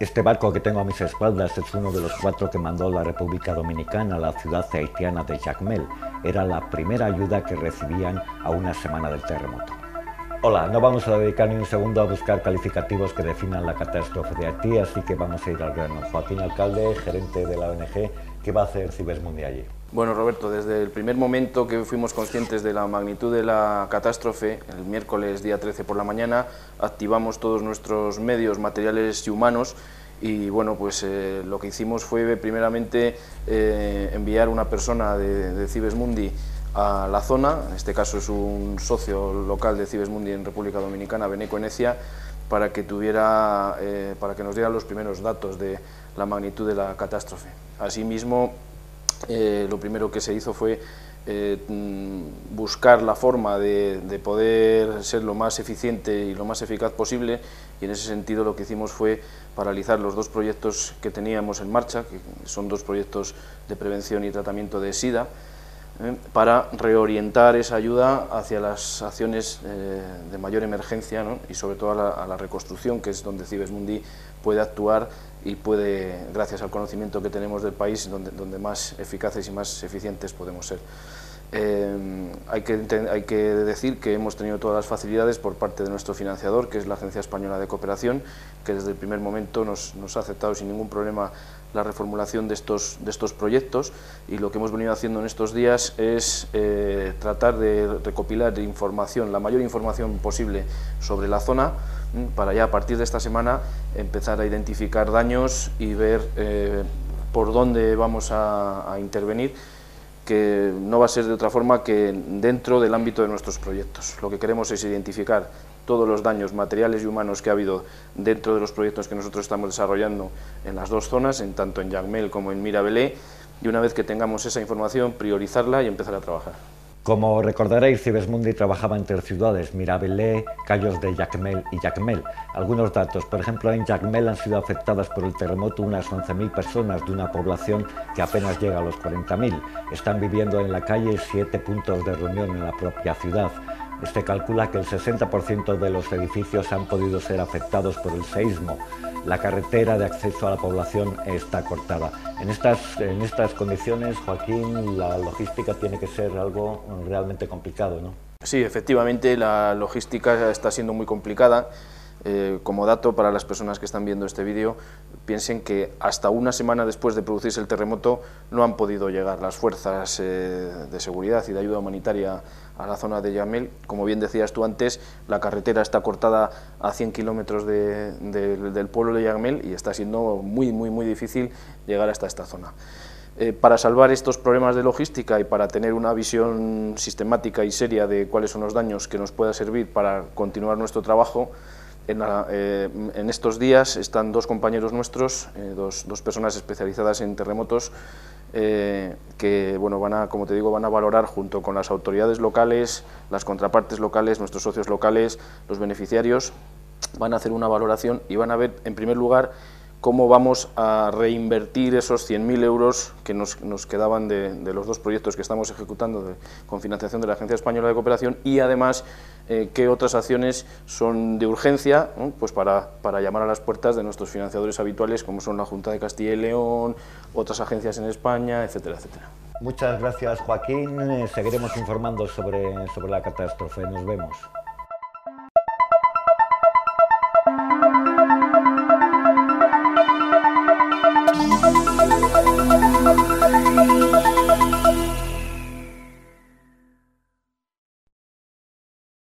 Este barco que tengo a mis espaldas es uno de los 4 que mandó la República Dominicana a la ciudad haitiana de Jacmel. Era la primera ayuda que recibían a una semana del terremoto. Hola, no vamos a dedicar ni un segundo a buscar calificativos que definan la catástrofe de Haití, así que vamos a ir al grano. Joaquín Alcalde, gerente de la ONG, ¿qué va a hacer Cives Mundi allí? Bueno, Roberto, desde el primer momento que fuimos conscientes de la magnitud de la catástrofe, el miércoles día 13 por la mañana, activamos todos nuestros medios materiales y humanos y bueno, pues lo que hicimos fue primeramente enviar una persona de Cives Mundi a la zona, en este caso es un socio local de Cives Mundi en República Dominicana, Beneco Enesia, para que nos diera los primeros datos de la magnitud de la catástrofe. Asimismo, lo primero que se hizo fue buscar la forma de poder ser lo más eficiente y lo más eficaz posible, y en ese sentido lo que hicimos fue paralizar los 2 proyectos que teníamos en marcha, que son 2 proyectos de prevención y tratamiento de SIDA, para reorientar esa ayuda hacia las acciones de mayor emergencia, ¿no? Y sobre todo a la reconstrucción, que es donde Cives Mundi puede actuar y puede, gracias al conocimiento que tenemos del país, donde más eficaces y más eficientes podemos ser. Hay que decir que hemos tenido todas las facilidades por parte de nuestro financiador, que es la Agencia Española de Cooperación, que desde el primer momento nos ha aceptado sin ningún problema la reformulación de estos proyectos, y lo que hemos venido haciendo en estos días es tratar de recopilar información, la mayor información posible sobre la zona, para ya a partir de esta semana empezar a identificar daños y ver por dónde vamos a intervenir, que no va a ser de otra forma que dentro del ámbito de nuestros proyectos. Lo que queremos es identificar todos los daños materiales y humanos que ha habido dentro de los proyectos que nosotros estamos desarrollando en las 2 zonas, en tanto en Jacmel como en Mirabelé, y una vez que tengamos esa información, priorizarla y empezar a trabajar. Como recordaréis, Cives Mundi trabajaba entre ciudades, Mirabelé, Cayes de Jacmel y Jacmel. Algunos datos, por ejemplo, en Jacmel han sido afectadas por el terremoto unas 11.000 personas de una población que apenas llega a los 40.000. Están viviendo en la calle 7 puntos de reunión en la propia ciudad. Se calcula que el 60% de los edificios han podido ser afectados por el seísmo. La carretera de acceso a la población está cortada. En estas condiciones, Joaquín, la logística tiene que ser algo realmente complicado, ¿no? Sí, efectivamente, la logística está siendo muy complicada. Como dato para las personas que están viendo este vídeo, piensen que hasta una semana después de producirse el terremoto no han podido llegar las fuerzas de seguridad y de ayuda humanitaria a la zona de Jacmel. Como bien decías tú antes, la carretera está cortada a 100 kilómetros del pueblo de Jacmel y está siendo muy difícil llegar hasta esta zona. Para salvar estos problemas de logística y para tener una visión sistemática y seria de cuáles son los daños que nos pueda servir para continuar nuestro trabajo, en estos días están 2 compañeros nuestros, dos personas especializadas en terremotos, que bueno, como te digo, van a valorar junto con las autoridades locales, las contrapartes locales, nuestros socios locales, los beneficiarios, van a hacer una valoración y van a ver en primer lugar cómo vamos a reinvertir esos 100.000 euros que nos quedaban de los 2 proyectos que estamos ejecutando con financiación de la Agencia Española de Cooperación, y además qué otras acciones son de urgencia, ¿no? Pues para llamar a las puertas de nuestros financiadores habituales, como son la Junta de Castilla y León, otras agencias en España, etcétera, etcétera. Muchas gracias, Joaquín. Seguiremos informando sobre la catástrofe. Nos vemos.